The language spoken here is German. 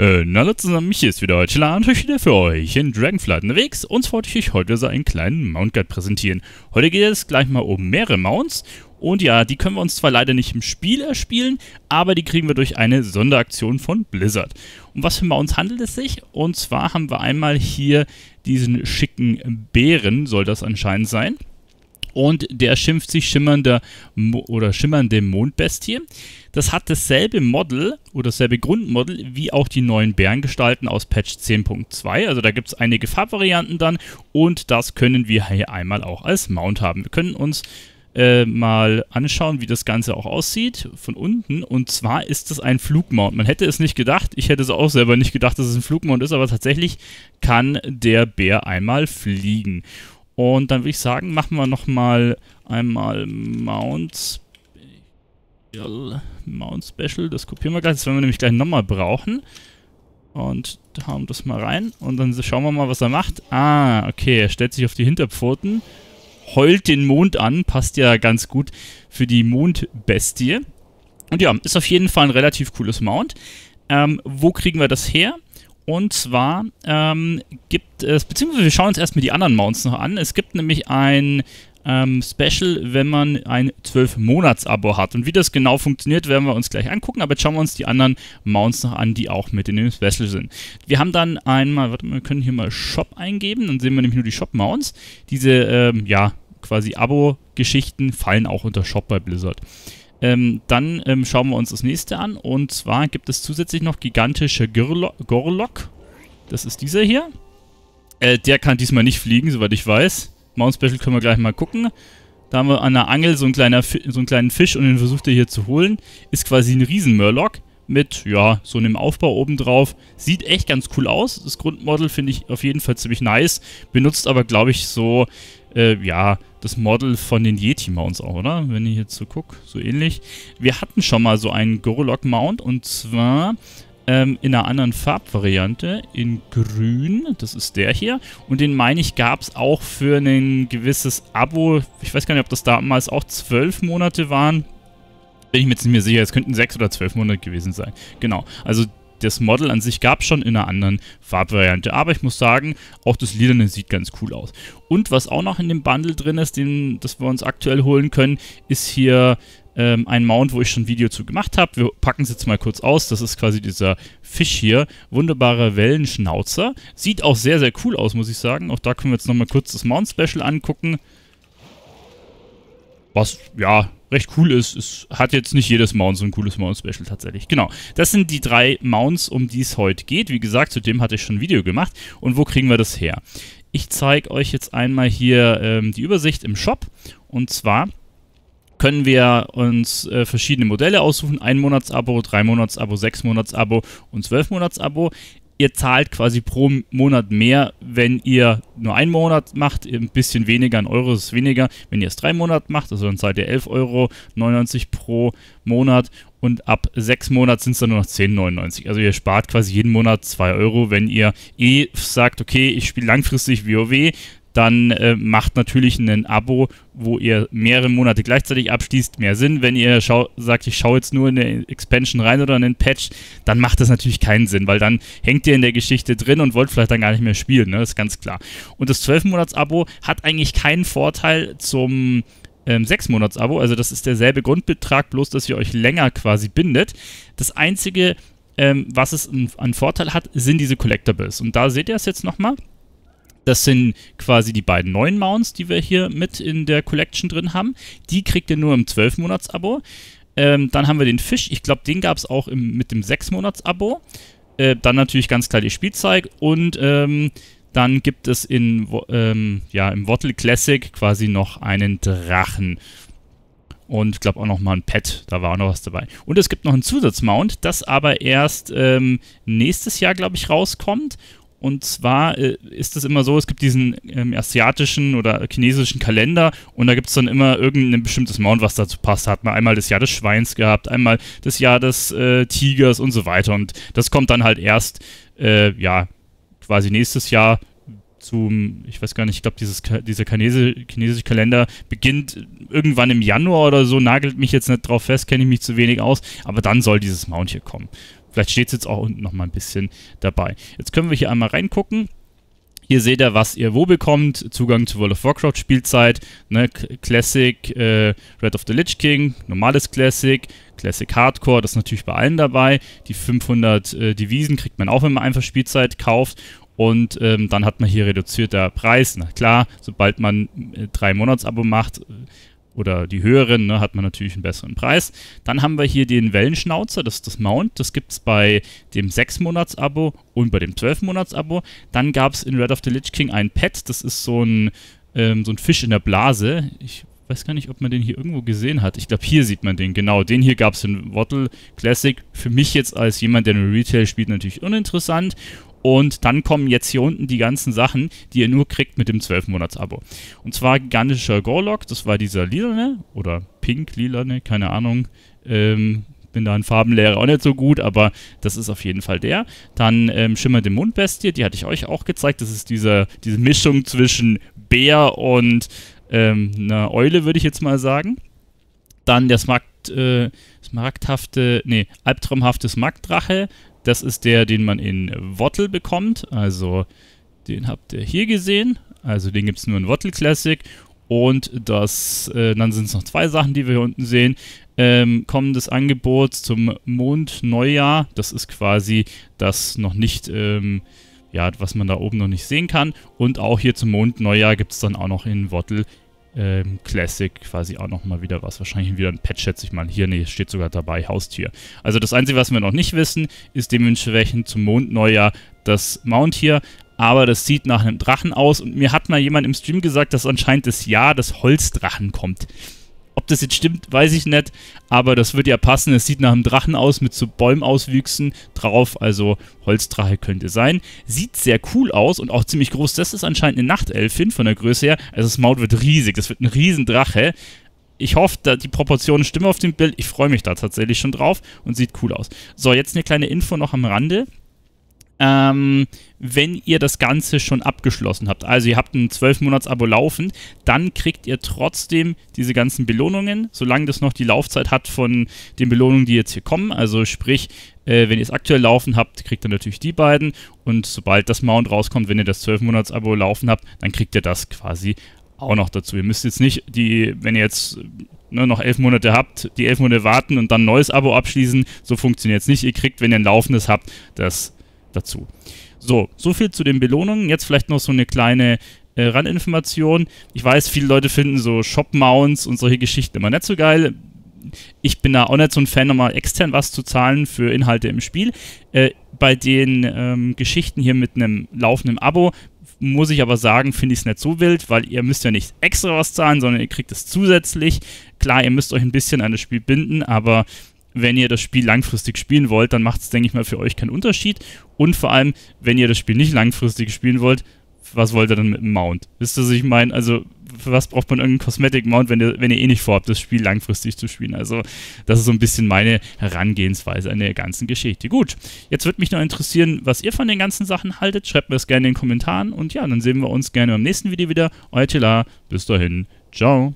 Hallo zusammen, mich hier ist wieder heute Telar und ich wieder für euch in Dragonflight unterwegs. Und zwar wollte ich euch heute so einen kleinen Mount Guide präsentieren. Heute geht es gleich mal um mehrere Mounts. Und ja, die können wir uns zwar leider nicht im Spiel erspielen, aber die kriegen wir durch eine Sonderaktion von Blizzard. Um was für Mounts handelt es sich? Und zwar haben wir einmal hier diesen schicken Bären, soll das anscheinend sein. Und der schimpft sich Schimmernde Mondbestie. Das hat dasselbe Model oder dasselbe Grundmodel wie auch die neuen Bärengestalten aus Patch 10.2. Also da gibt es einige Farbvarianten dann und das können wir hier einmal auch als Mount haben. Wir können uns mal anschauen, wie das Ganze auch aussieht von unten. Und zwar ist es ein Flugmount. Man hätte es nicht gedacht. Ich hätte es auch selber nicht gedacht, dass es ein Flugmount ist, aber tatsächlich kann der Bär einmal fliegen. Und dann würde ich sagen, machen wir nochmal einmal Mount Special. Das kopieren wir gleich. Das werden wir nämlich gleich nochmal brauchen. Und hauen das mal rein. Und dann schauen wir mal, was er macht. Ah, okay. Er stellt sich auf die Hinterpfoten. Heult den Mond an. Passt ja ganz gut für die Mondbestie. Und ja, ist auf jeden Fall ein relativ cooles Mount. Wo kriegen wir das her? Und zwar gibt es, beziehungsweise wir schauen uns erstmal die anderen Mounts noch an. Es gibt nämlich ein Special, wenn man ein 12-Monats-Abo hat. Und wie das genau funktioniert, werden wir uns gleich angucken. Aber jetzt schauen wir uns die anderen Mounts noch an, die auch mit in dem Special sind. Wir haben dann einmal, warte mal, wir können hier mal Shop eingeben. Dann sehen wir nämlich nur die Shop-Mounts. Diese, ja, quasi Abo-Geschichten fallen auch unter Shop bei Blizzard. Dann schauen wir uns das nächste an. Und zwar gibt es zusätzlich noch Gigantischer Grrloc. Das ist dieser hier. Der kann diesmal nicht fliegen, soweit ich weiß. Mount Special können wir gleich mal gucken. Da haben wir an der Angel so einen kleinen Fisch und den versucht er hier zu holen. Ist quasi ein Riesen-Murloc mit, ja, so einem Aufbau obendrauf. Sieht echt ganz cool aus. Das Grundmodel finde ich auf jeden Fall ziemlich nice. Benutzt aber, glaube ich, so, ja, das Model von den Yeti-Mounts auch, oder? Wenn ich jetzt so gucke, so ähnlich. Wir hatten schon mal so einen Grrloc-Mount und zwar in einer anderen Farbvariante, in grün, das ist der hier. Und den, meine ich, gab es auch für ein gewisses Abo. Ich weiß gar nicht, ob das damals auch 12 Monate waren. Bin ich mir jetzt nicht mehr sicher, es könnten 6 oder 12 Monate gewesen sein. Genau, also das Model an sich gab es schon in einer anderen Farbvariante. Aber ich muss sagen, auch das Lilane sieht ganz cool aus. Und was auch noch in dem Bundle drin ist, das wir uns aktuell holen können, ist hier ein Mount, wo ich schon ein Video zu gemacht habe. Wir packen es jetzt mal kurz aus. Das ist quasi dieser Fisch hier. Wunderbarer Wellenschnauzer. Sieht auch sehr, sehr cool aus, muss ich sagen. Auch da können wir jetzt nochmal kurz das Mount-Special angucken. Was, ja, recht cool ist. Es hat jetzt nicht jedes Mount so ein cooles Mount-Special tatsächlich. Genau, das sind die 3 Mounts, um die es heute geht. Wie gesagt, zu dem hatte ich schon ein Video gemacht. Und wo kriegen wir das her? Ich zeige euch jetzt einmal hier die Übersicht im Shop. Und zwar können wir uns verschiedene Modelle aussuchen. 1-Monats-Abo, 3-Monats-Abo, 6-Monats-Abo und 12-Monats-Abo. Ihr zahlt quasi pro Monat mehr, wenn ihr nur einen Monat macht, ein bisschen weniger, ein Euro ist weniger, wenn ihr es 3 Monate macht, also dann zahlt ihr 11,99 € pro Monat und ab 6 Monaten sind es dann nur noch 10,99 €. Also ihr spart quasi jeden Monat 2 €, wenn ihr sagt, okay, ich spiele langfristig WoW, dann macht natürlich ein Abo, wo ihr mehrere Monate gleichzeitig abschließt, mehr Sinn. Wenn ihr sagt, ich schaue jetzt nur in eine Expansion rein oder in einen Patch, dann macht das natürlich keinen Sinn, weil dann hängt ihr in der Geschichte drin und wollt vielleicht dann gar nicht mehr spielen, ne? Das ist ganz klar. Und das 12-Monats-Abo hat eigentlich keinen Vorteil zum 6-Monats-Abo, also das ist derselbe Grundbetrag, bloß dass ihr euch länger quasi bindet. Das Einzige, was es an Vorteil hat, sind diese Collectibles. Und da seht ihr es jetzt nochmal. Das sind quasi die beiden neuen Mounts, die wir hier mit in der Collection drin haben. Die kriegt ihr nur im 12-Monats-Abo. Dann haben wir den Fisch. Ich glaube, den gab es auch mit dem 6-Monats-Abo. Dann natürlich ganz klar die Spielzeit. Und dann gibt es im Wotlk Classic quasi noch einen Drachen. Und ich glaube auch noch mal ein Pet, da war auch noch was dabei. Und es gibt noch einen Zusatzmount, das aber erst nächstes Jahr, glaube ich, rauskommt. Und zwar ist es immer so, es gibt diesen asiatischen oder chinesischen Kalender und da gibt es dann immer irgendein bestimmtes Mount, was dazu passt. Da hat man einmal das Jahr des Schweins gehabt, einmal das Jahr des Tigers und so weiter. Und das kommt dann halt erst, ja, quasi nächstes Jahr zum, ich weiß gar nicht, ich glaube, dieser chinesische Kalender beginnt irgendwann im Januar oder so, nagelt mich jetzt nicht drauf fest, kenne ich mich zu wenig aus, aber dann soll dieses Mount hier kommen. Vielleicht steht es jetzt auch unten nochmal ein bisschen dabei. Jetzt können wir hier einmal reingucken. Hier seht ihr, was ihr wo bekommt. Zugang zu World of Warcraft Spielzeit, ne? Classic, Wrath of the Lich King, normales Classic, Classic Hardcore, das ist natürlich bei allen dabei. Die 500 Devisen kriegt man auch, wenn man einfach Spielzeit kauft. Und dann hat man hier reduzierter Preis. Na klar, sobald man 3-Monats-Abo macht oder die höheren, ne, hat man natürlich einen besseren Preis. Dann haben wir hier den Wellenschnauzer, das ist das Mount. Das gibt es bei dem 6-Monats-Abo und bei dem 12-Monats-Abo. Dann gab es in Wrath of the Lich King ein Pet, das ist so ein Fisch in der Blase. Ich weiß gar nicht, ob man den hier irgendwo gesehen hat. Ich glaube, hier sieht man den, genau. Den hier gab es in Wotlk Classic. Für mich jetzt als jemand, der nur Retail spielt, natürlich uninteressant. Und dann kommen jetzt hier unten die ganzen Sachen, die ihr nur kriegt mit dem 12-Monats-Abo. Und zwar Gigantischer Grrloc, das war dieser lilane oder pink-lilane, keine Ahnung. Bin da in Farbenlehre auch nicht so gut, aber das ist auf jeden Fall der. Dann Schimmernde Mondbestie, die hatte ich euch auch gezeigt. Das ist diese Mischung zwischen Bär und einer Eule, würde ich jetzt mal sagen. Dann der albtraumhafte Smaragddrache. Das ist der, den man in Wotlk bekommt, also den habt ihr hier gesehen, also den gibt es nur in Wotlk Classic. Und dann sind es noch zwei Sachen, die wir hier unten sehen. Kommendes Angebot zum Mondneujahr, das ist quasi das noch nicht, ja, was man da oben noch nicht sehen kann. Und auch hier zum Mondneujahr gibt es dann auch noch in Wotlk Classic quasi auch nochmal wieder was. Wahrscheinlich wieder ein Patch, schätze ich mal. Hier, nee, steht sogar dabei, Haustier. Also das Einzige, was wir noch nicht wissen, ist dementsprechend zum Mondneujahr das Mount hier. Aber das sieht nach einem Drachen aus. Und mir hat mal jemand im Stream gesagt, dass anscheinend das Jahr des Holzdrachen kommt. Ob das jetzt stimmt, weiß ich nicht. Aber das wird ja passen. Es sieht nach einem Drachen aus mit so Bäumauswüchsen drauf. Also Holzdrache könnte sein. Sieht sehr cool aus und auch ziemlich groß. Das ist anscheinend eine Nachtelfin von der Größe her. Also das Mount wird riesig. Das wird ein Riesendrache. Ich hoffe, da die Proportionen stimmen auf dem Bild. Ich freue mich da tatsächlich schon drauf und sieht cool aus. So, jetzt eine kleine Info noch am Rande. Wenn ihr das Ganze schon abgeschlossen habt, also ihr habt ein 12-Monats-Abo laufend, dann kriegt ihr trotzdem diese ganzen Belohnungen, solange das noch die Laufzeit hat von den Belohnungen, die jetzt hier kommen. Also sprich, wenn ihr es aktuell laufen habt, kriegt ihr natürlich die beiden, und sobald das Mount rauskommt, wenn ihr das 12-Monats-Abo laufen habt, dann kriegt ihr das quasi auch noch dazu. Ihr müsst jetzt nicht, wenn ihr jetzt noch 11 Monate habt, die 11 Monate warten und dann ein neues Abo abschließen, so funktioniert es nicht. Ihr kriegt, wenn ihr ein laufendes habt, das dazu. So viel zu den Belohnungen. Jetzt vielleicht noch so eine kleine Randinformation. Ich weiß, viele Leute finden so Shop-Mounts und solche Geschichten immer nicht so geil. Ich bin da auch nicht so ein Fan, nochmal extern was zu zahlen für Inhalte im Spiel. Bei den Geschichten hier mit einem laufenden Abo muss ich aber sagen, finde ich es nicht so wild, weil ihr müsst ja nicht extra was zahlen, sondern ihr kriegt es zusätzlich. Klar, ihr müsst euch ein bisschen an das Spiel binden, aber wenn ihr das Spiel langfristig spielen wollt, dann macht es, denke ich mal, für euch keinen Unterschied. Und vor allem, wenn ihr das Spiel nicht langfristig spielen wollt, was wollt ihr dann mit dem Mount? Wisst ihr, was ich meine? Also, für was braucht man irgendeinen Cosmetic-Mount, wenn ihr eh nicht vorhabt, das Spiel langfristig zu spielen? Also, das ist so ein bisschen meine Herangehensweise an der ganzen Geschichte. Gut, jetzt würde mich noch interessieren, was ihr von den ganzen Sachen haltet. Schreibt mir das gerne in den Kommentaren. Und ja, dann sehen wir uns gerne im nächsten Video wieder. Euer Telar. Bis dahin. Ciao.